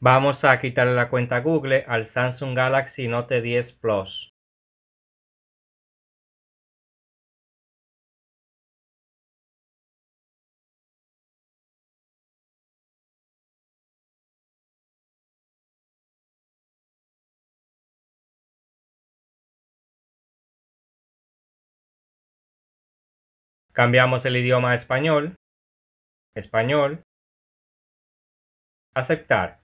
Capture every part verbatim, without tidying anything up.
Vamos a quitarle la cuenta Google al Samsung Galaxy Note diez Plus. Cambiamos el idioma a español, español, aceptar.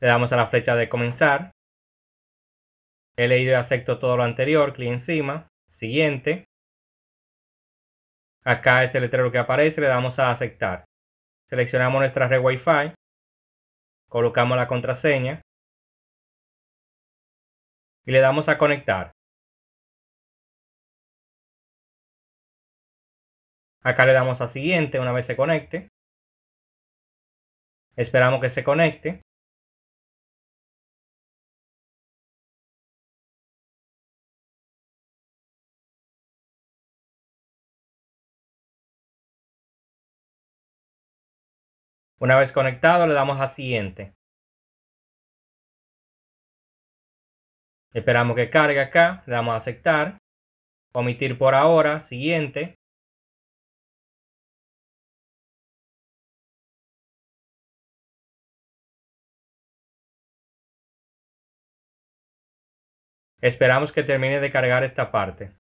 Le damos a la flecha de comenzar. He leído y acepto todo lo anterior, clic encima, siguiente. Acá este letrero que aparece le damos a aceptar. Seleccionamos nuestra red Wi-Fi, colocamos la contraseña y le damos a conectar. Acá le damos a siguiente una vez se conecte. Esperamos que se conecte. Una vez conectado le damos a siguiente. Esperamos que cargue acá, le damos a aceptar. Omitir por ahora, siguiente. Esperamos que termine de cargar esta parte.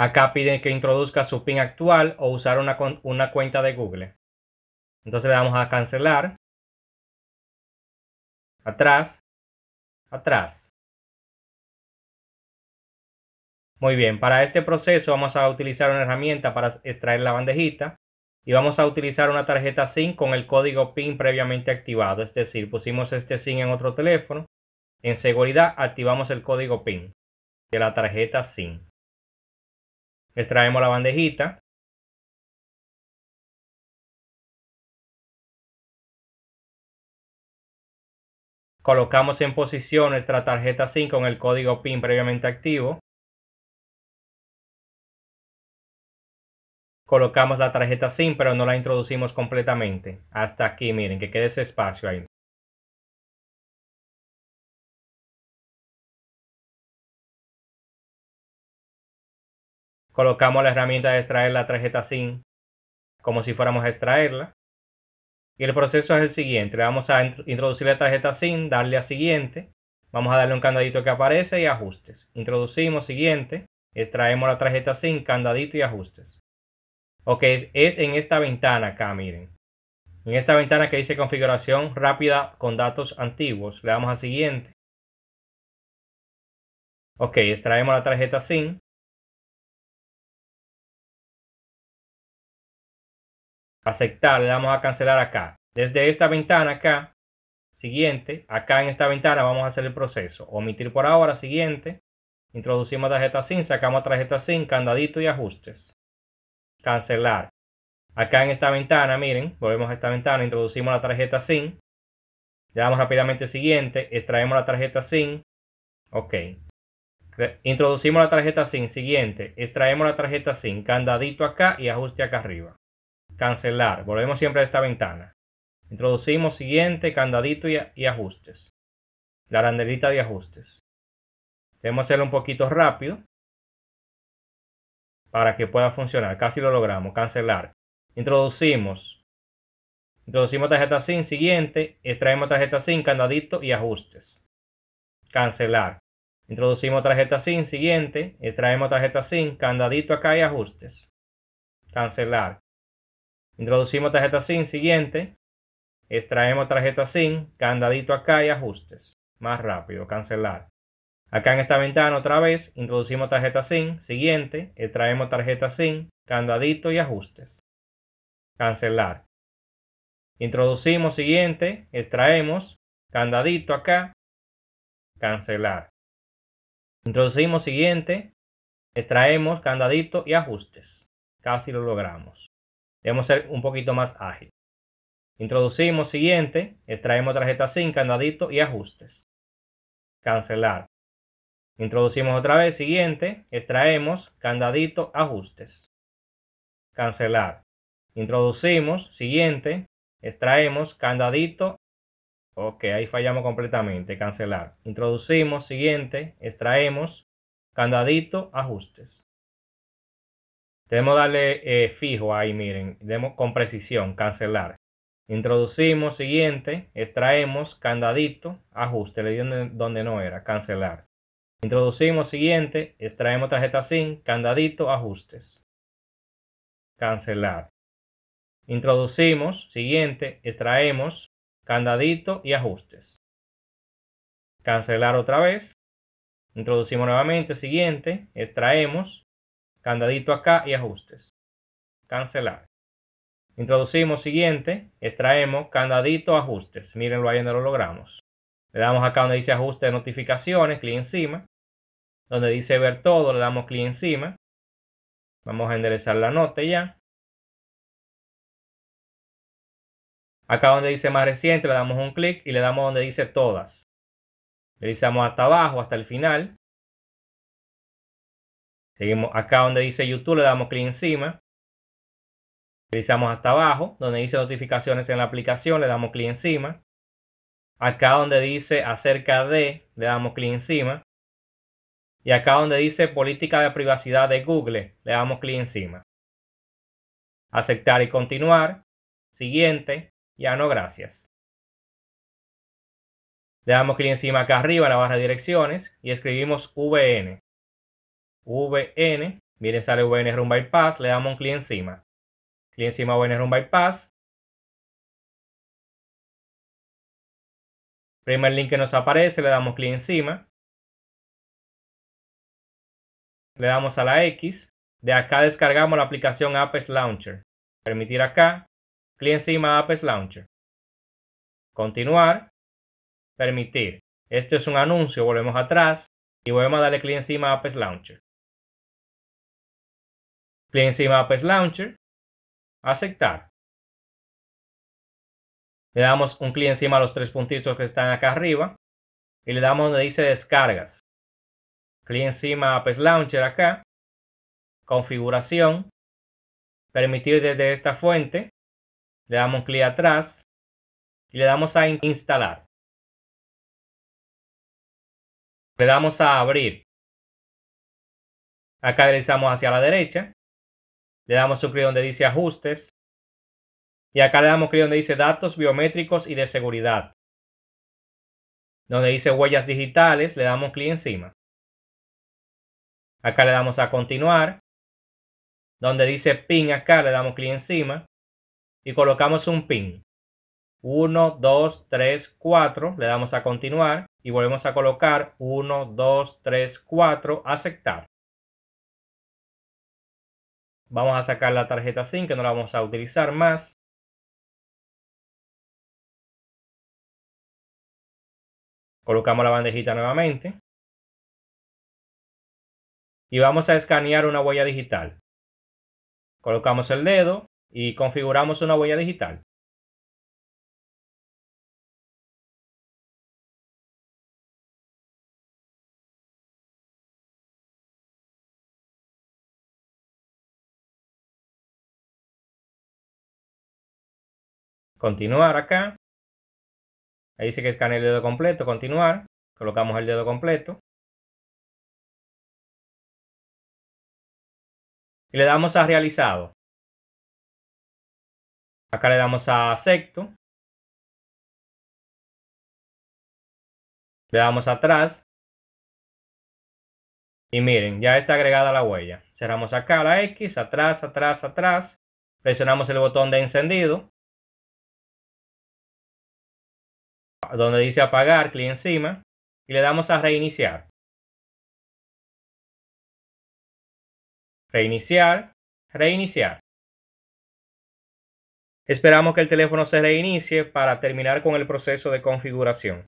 Acá piden que introduzca su PIN actual o usar una, una cuenta de Google. Entonces le damos a cancelar. Atrás. Atrás. Muy bien, para este proceso vamos a utilizar una herramienta para extraer la bandejita. Y vamos a utilizar una tarjeta SIM con el código PIN previamente activado. Es decir, pusimos este SIM en otro teléfono. En seguridad activamos el código PIN de la tarjeta SIM. Extraemos la bandejita. Colocamos en posición nuestra tarjeta SIM con el código PIN previamente activo. Colocamos la tarjeta SIM, pero no la introducimos completamente. Hasta aquí, miren, que quede ese espacio ahí. Colocamos la herramienta de extraer la tarjeta SIM como si fuéramos a extraerla. Y el proceso es el siguiente. Le vamos a introducir la tarjeta SIM, darle a siguiente. Vamos a darle un candadito que aparece y ajustes. Introducimos siguiente, extraemos la tarjeta SIM, candadito y ajustes. Ok, es, es en esta ventana acá, miren. En esta ventana que dice configuración rápida con datos antiguos. Le damos a siguiente. Ok, extraemos la tarjeta SIM. Aceptar, le damos a cancelar acá. Desde esta ventana acá, siguiente. Acá en esta ventana vamos a hacer el proceso. Omitir por ahora, siguiente. Introducimos tarjeta SIM, sacamos tarjeta SIM, candadito y ajustes. Cancelar. Acá en esta ventana, miren, volvemos a esta ventana, introducimos la tarjeta SIM. Le damos rápidamente siguiente, extraemos la tarjeta SIM. Ok. Introducimos la tarjeta SIM, siguiente, extraemos la tarjeta SIM, candadito acá y ajuste acá arriba. Cancelar. Volvemos siempre a esta ventana. Introducimos siguiente, candadito y, y ajustes. La banderita de ajustes. Debemos hacerlo un poquito rápido para que pueda funcionar. Casi lo logramos. Cancelar. Introducimos. Introducimos tarjeta SIM. Siguiente. Extraemos tarjeta SIM. Candadito y ajustes. Cancelar. Introducimos tarjeta SIM. Siguiente. Extraemos tarjeta SIM. Candadito acá y ajustes. Cancelar. Introducimos tarjeta SIM. Siguiente. Extraemos tarjeta SIM. Candadito acá y ajustes. Más rápido. Cancelar. Acá en esta ventana otra vez, introducimos tarjeta SIM, siguiente, extraemos tarjeta SIM, candadito y ajustes. Cancelar. Introducimos siguiente, extraemos, candadito acá, cancelar. Introducimos siguiente, extraemos, candadito y ajustes. Casi lo logramos. Debemos ser un poquito más ágil. Introducimos siguiente, extraemos tarjeta SIM, candadito y ajustes. Cancelar. Introducimos otra vez, siguiente, extraemos, candadito, ajustes. Cancelar. Introducimos, siguiente, extraemos, candadito. Ok, ahí fallamos completamente, cancelar. Introducimos, siguiente, extraemos, candadito, ajustes. Debemos darle eh, fijo ahí, miren, demos con precisión, cancelar. Introducimos, siguiente, extraemos, candadito, ajuste, le di donde, donde no era, cancelar. Introducimos, siguiente, extraemos tarjeta SIM, candadito, ajustes, cancelar. Introducimos, siguiente, extraemos, candadito y ajustes, cancelar otra vez. Introducimos nuevamente, siguiente, extraemos, candadito acá y ajustes, cancelar. Introducimos, siguiente, extraemos, candadito, ajustes. Mírenlo ahí donde lo logramos. Le damos acá donde dice ajuste de notificaciones, clic encima. Donde dice ver todo, le damos clic encima. Vamos a enderezar la nota ya. Acá donde dice más reciente, le damos un clic y le damos donde dice todas. Le deslizamos hasta abajo, hasta el final. Seguimos acá donde dice YouTube, le damos clic encima. Deslizamos hasta abajo, donde dice notificaciones en la aplicación, le damos clic encima. Acá donde dice acerca de, le damos clic encima. Y acá donde dice política de privacidad de Google, le damos clic encima. Aceptar y continuar. Siguiente. Ya no, gracias. Le damos clic encima acá arriba en la barra de direcciones y escribimos V N. V N, miren, sale V N Run Bypass, le damos un clic encima. Clic encima V N Run Bypass. Primer link que nos aparece, le damos clic encima. Le damos a la X. De acá descargamos la aplicación Apps Launcher. Permitir acá. Clic encima Apps Launcher. Continuar. Permitir. Esto es un anuncio. Volvemos atrás. Y volvemos a darle clic encima Apps Launcher. Clic encima Apps Launcher. Aceptar. Le damos un clic encima a los tres puntitos que están acá arriba. Y le damos donde dice descargas. Clic encima Apps Launcher acá. Configuración. Permitir desde esta fuente. Le damos un clic atrás. Y le damos a instalar. Le damos a abrir. Acá deslizamos hacia la derecha. Le damos un clic donde dice ajustes. Y acá le damos clic donde dice datos biométricos y de seguridad. Donde dice huellas digitales, le damos clic encima. Acá le damos a continuar. Donde dice PIN acá, le damos clic encima. Y colocamos un PIN. uno, dos, tres, cuatro. Le damos a continuar. Y volvemos a colocar uno, dos, tres, cuatro. Aceptar. Vamos a sacar la tarjeta SIM que no la vamos a utilizar más. Colocamos la bandejita nuevamente. Y vamos a escanear una huella digital. Colocamos el dedo y configuramos una huella digital. Continuar acá. Ahí dice que escanee el dedo completo. Continuar. Colocamos el dedo completo. Y le damos a realizado. Acá le damos a acepto. Le damos atrás. Y miren, ya está agregada la huella. Cerramos acá la X. Atrás, atrás, atrás. Presionamos el botón de encendido. Donde dice apagar, clic encima y le damos a reiniciar. Reiniciar, reiniciar. Esperamos que el teléfono se reinicie para terminar con el proceso de configuración.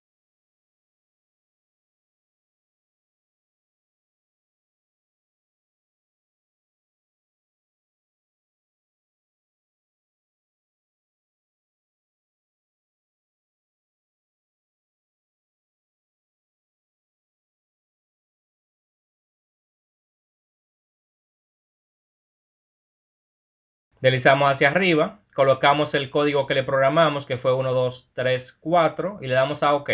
Deslizamos hacia arriba, colocamos el código que le programamos, que fue uno, dos, tres, cuatro, y le damos a OK.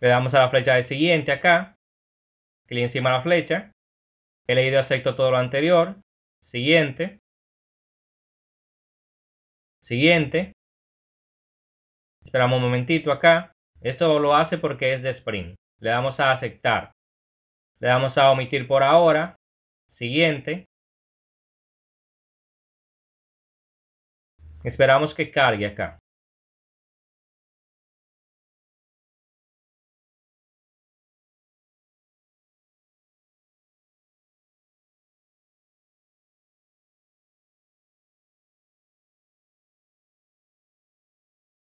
Le damos a la flecha de siguiente acá, clic encima de la flecha, he leído y acepto todo lo anterior, siguiente, siguiente, esperamos un momentito acá, esto lo hace porque es de Spring, le damos a aceptar, le damos a omitir por ahora, siguiente, esperamos que cargue acá.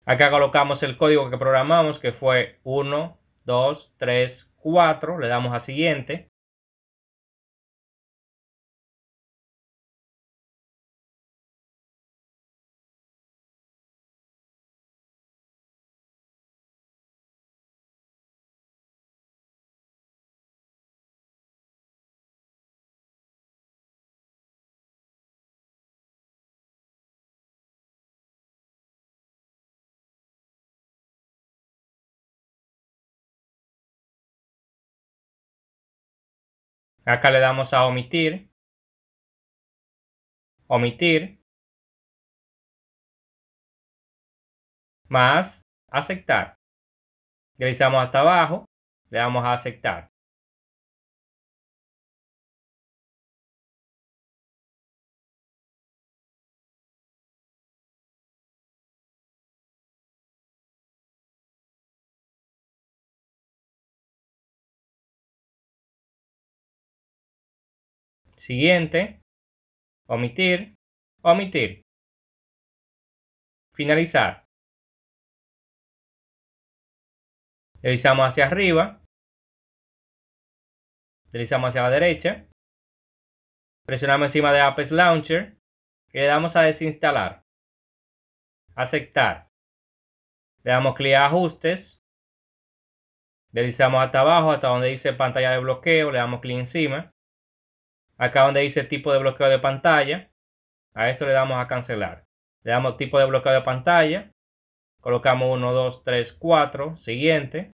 Acá colocamos el código que programamos, que fue uno, dos, tres, cuatro. Le damos a siguiente. Acá le damos a omitir, omitir, más aceptar. Deslizamos hasta abajo, le damos a aceptar. Siguiente, omitir, omitir, finalizar. Deslizamos hacia arriba, deslizamos hacia la derecha, presionamos encima de Apps Launcher y le damos a desinstalar, aceptar. Le damos clic a ajustes, deslizamos hasta abajo hasta donde dice pantalla de bloqueo, le damos clic encima. Acá donde dice tipo de bloqueo de pantalla, a esto le damos a cancelar. Le damos tipo de bloqueo de pantalla, colocamos uno, dos, tres, cuatro, siguiente.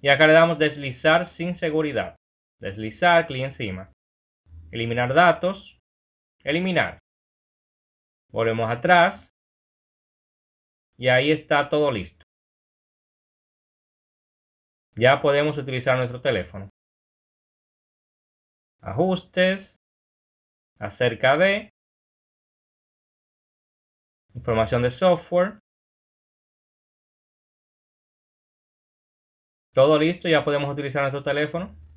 Y acá le damos deslizar sin seguridad. Deslizar, clic encima. Eliminar datos, eliminar. Volvemos atrás. Y ahí está todo listo. Ya podemos utilizar nuestro teléfono. Ajustes, acerca de, información de software. Todo listo, ya podemos utilizar nuestro teléfono.